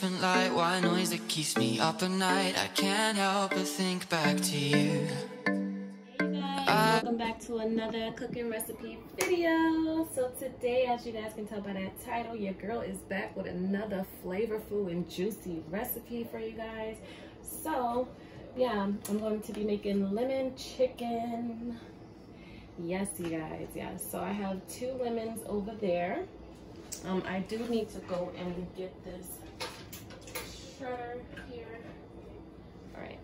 different light. White noise that keeps me up at night. I can't help but think back to you. Welcome back to another cooking recipe video. So today, as you guys can tell by that title, your girl is back with another flavorful and juicy recipe for you guys. So yeah, I'm going to be making lemon chicken. Yes, you guys, yes. So I have 2 lemons over there. I do need to go and get this shredder here. All right,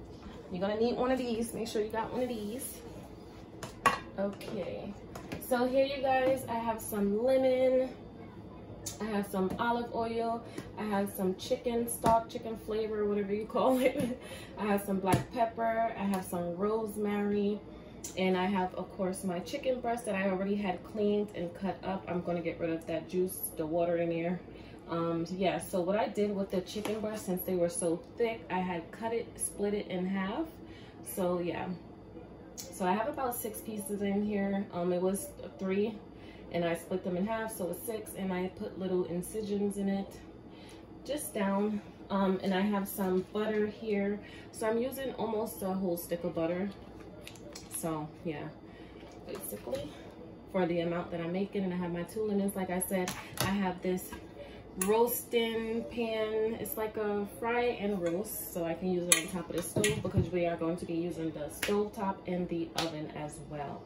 you're gonna need one of these. Make sure you got one of these. Okay, so here you guys, I have some lemon, I have some olive oil, I have some chicken stock, chicken flavor, whatever you call it. I have some black pepper, I have some rosemary, and I have, of course, my chicken breast that I already had cleaned and cut up. I'm going to get rid of that juice, the water in there. Yeah, so what I did with the chicken breast, since they were so thick, I had cut it, split it in half. So yeah. So I have about 6 pieces in here. It was 3 and I split them in half, so it's 6, and I put little incisions in it just down. And I have some butter here, so I'm using almost a whole stick of butter. So yeah, basically for the amount that I'm making. And I have my 2 lemons, like I said. I have this roasting pan, it's like a fry and roast, so I can use it on top of the stove because we are going to be using the stove top and the oven as well.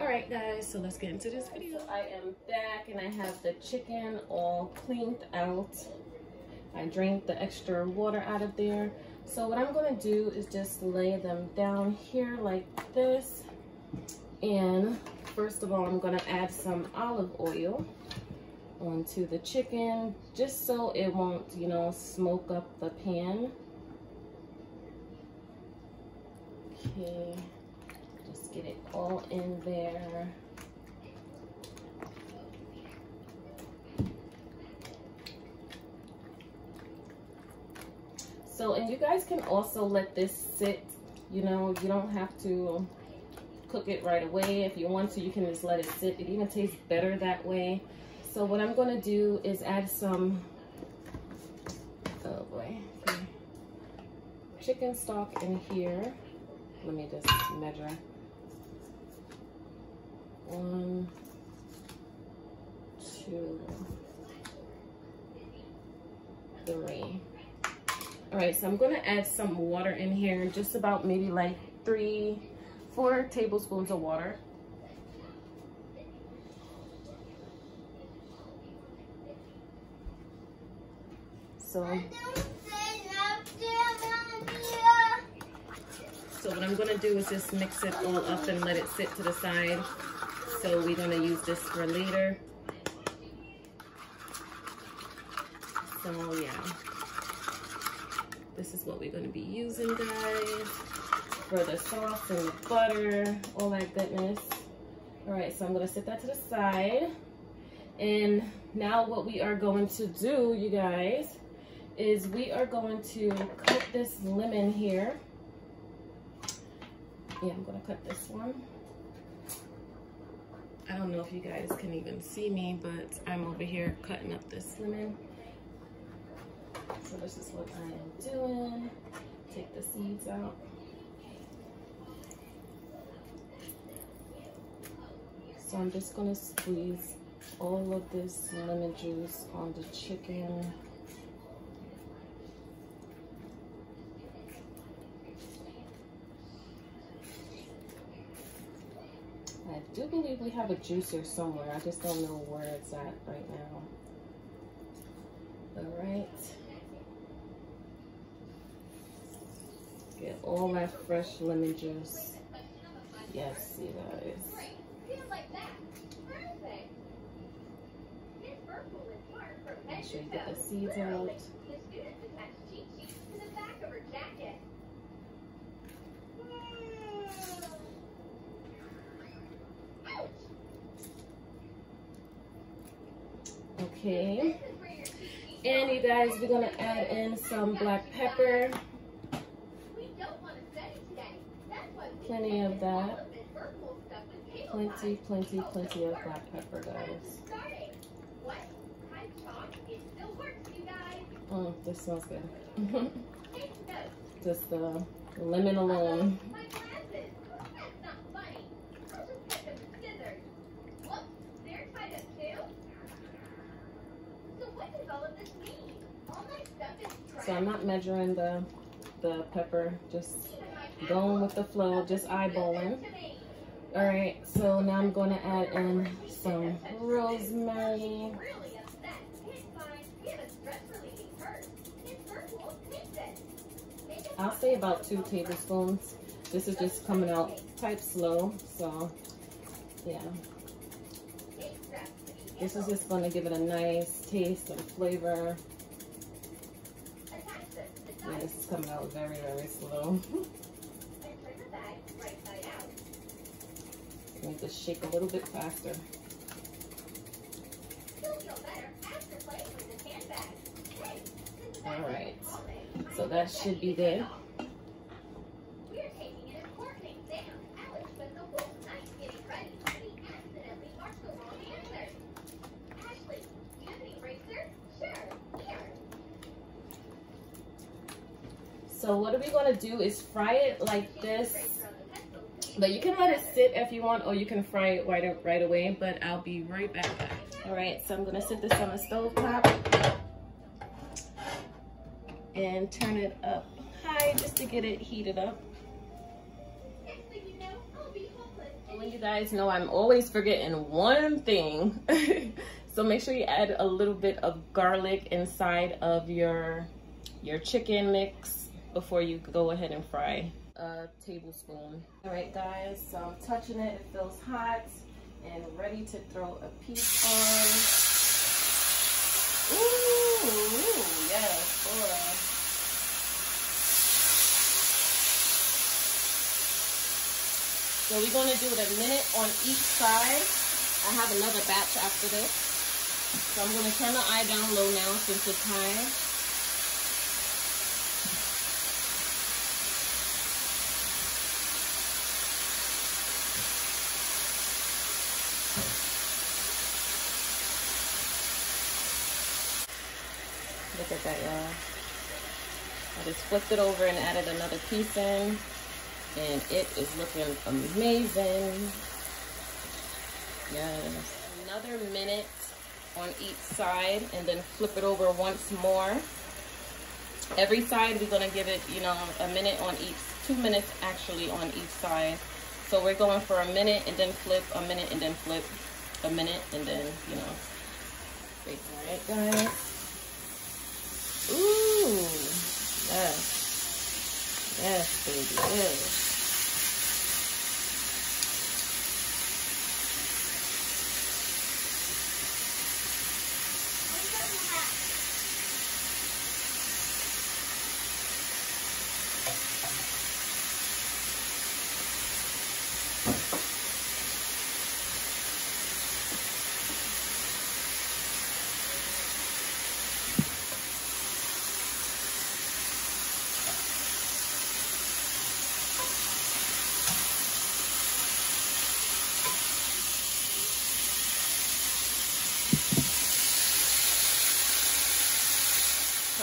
All right guys, so let's get into this video. I am back and I have the chicken all cleaned out. I drained the extra water out of there. So what I'm going to do is just lay them down here like this. And first of all, I'm going to add some olive oil onto the chicken, just so it won't, you know, smoke up the pan. Okay, just get it all in there. So, and you guys can also let this sit, you know, you don't have to cook it right away. If you want to, you can just let it sit. It even tastes better that way. So what I'm going to do is add some, oh boy, chicken stock in here. Let me just measure. 1, 2, 3. All right, so I'm going to add some water in here, just about maybe like 3, 4 tablespoons of water. So what I'm going to do is just mix it all up and let it sit to the side. So we're going to use this for later. So yeah, this is what we're going to be using, guys, for the sauce and the butter, all that goodness. All right, so I'm going to set that to the side. And now what we are going to do, you guys, is we are going to cut this lemon here. Yeah, I'm gonna cut this one. I don't know if you guys can even see me, but I'm over here cutting up this lemon. So this is what I am doing. Take the seeds out. So I'm just gonna squeeze all of this lemon juice on the chicken. I do believe we have a juicer somewhere. I just don't know where it's at right now. All right. Get all that fresh lemon juice. Yes, you guys. Make sure you get the seeds out. Okay, and you guys, we're gonna add in some black pepper. Plenty of that. Plenty, plenty, plenty of black pepper, guys. This smells good. Just the lemon alone. So I'm not measuring the pepper, just going with the flow, just eyeballing. All right, so now I'm going to add in some rosemary. I'll say about 2 tablespoons. This is just coming out type slow, so yeah. This is just going to give it a nice taste and flavor. Yeah, this is coming out very, very slow. I need to shake a little bit faster. All right, so that should be there. So what we're going to do is fry it like this, but you can let it sit if you want, or you can fry it right away, but I'll be right back. All right, so I'm going to set this on the stove top and turn it up high just to get it heated up. Well, you guys know I'm always forgetting one thing. So make sure you add a little bit of garlic inside of your chicken mix before you go ahead and fry. A tablespoon. All right guys, so I'm touching it, it feels hot and ready to throw a piece on. Ooh, yes, boy. So we're gonna do it a minute on each side. I have another batch after this. So I'm gonna turn the eye down low now since it's high. Look at that, y'all. I just flipped it over and added another piece in, and it is looking amazing. Yes. Another minute on each side, and then flip it over once more. Every side, we're gonna give it, you know, a minute on each, 2 minutes actually on each side. So we're going for a minute and then flip, a minute and then flip, a minute and then, you know. All right, guys. Ooh, yes, yes, baby, yes.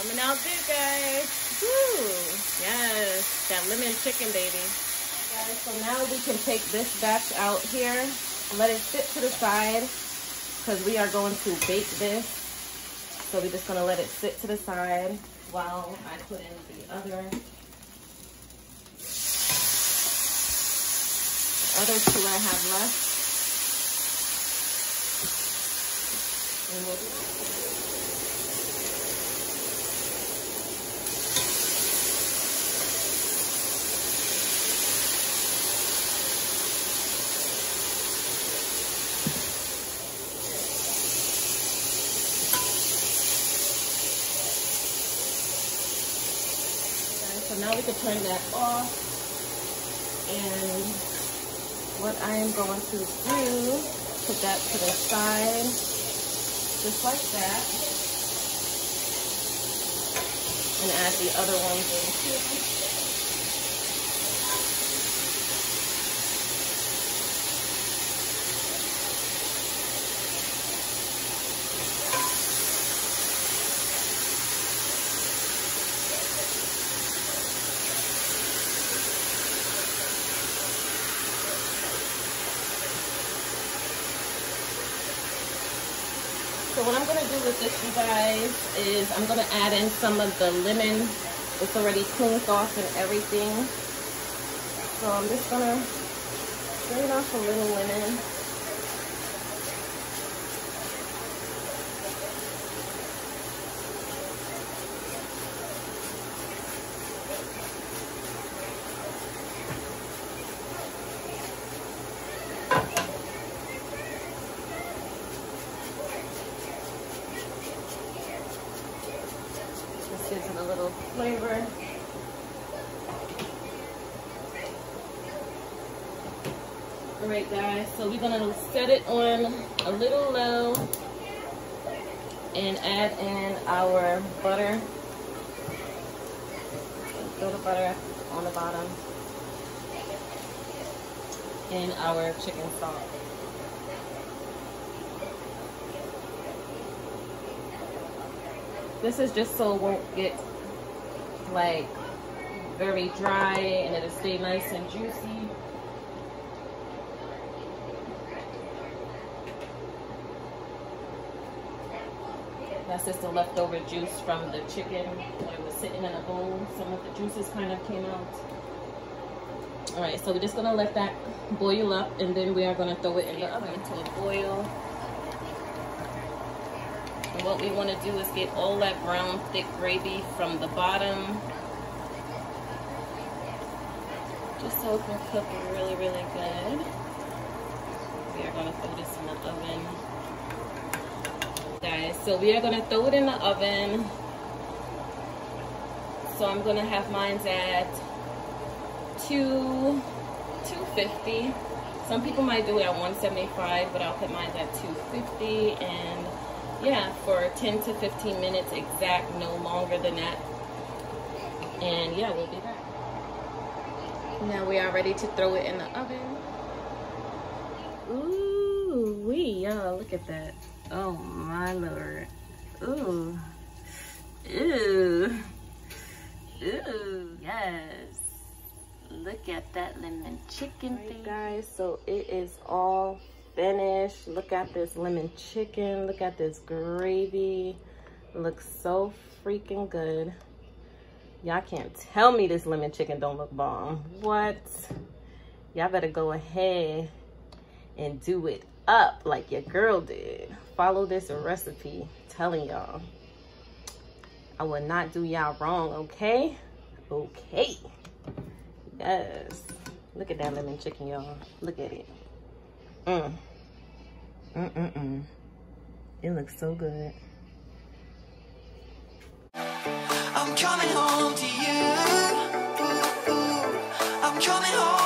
Coming out good, guys. Woo! Yes, that lemon chicken, baby. Guys, so now we can take this batch out here, let it sit to the side, because we are going to bake this. So we're just gonna let it sit to the side while I put in the other 2 I have left. And we'll now we can turn that off, and what I am going to do, put that to the side, just like that, and add the other ones in here. So what I'm going to do with this, you guys, is I'm going to add in some of the lemon. It's already cleaned off and everything. So I'm just going to drain off a little lemon. Gives it a little flavor. All right, guys, so we're gonna set it on a little low and add in our butter. Throw the butter on the bottom and our chicken stock. This is just so it won't get like very dry and it'll stay nice and juicy. That's just the leftover juice from the chicken when it was sitting in a bowl. Some of the juices kind of came out. All right, so we're just gonna let that boil up and then we are gonna throw it in the oven until it boils. And what we want to do is get all that brown thick gravy from the bottom, just so it can cook really, really good. We are going to throw this in the oven, guys. So we are going to throw it in the oven. So I'm going to have mine's at 250. Some people might do it at 175, but I'll put mine at 250 and. Yeah, for 10 to 15 minutes exact, no longer than that. And yeah, we'll be back. Now we are ready to throw it in the oven. Ooh, wee, y'all, look at that. Oh my Lord. Ooh. Ooh. Ooh, yes. Look at that lemon chicken thing. Right, guys, so it is all finished. Look at this lemon chicken. Look at this gravy. Looks so freaking good. Y'all can't tell me this lemon chicken don't look bomb. What? Y'all better go ahead and do it up like your girl did. Follow this recipe. Telling y'all, I will not do y'all wrong. Okay? Okay. Yes. Look at that lemon chicken, y'all. Look at it. It looks so good. I'm coming home to you. I'm coming home.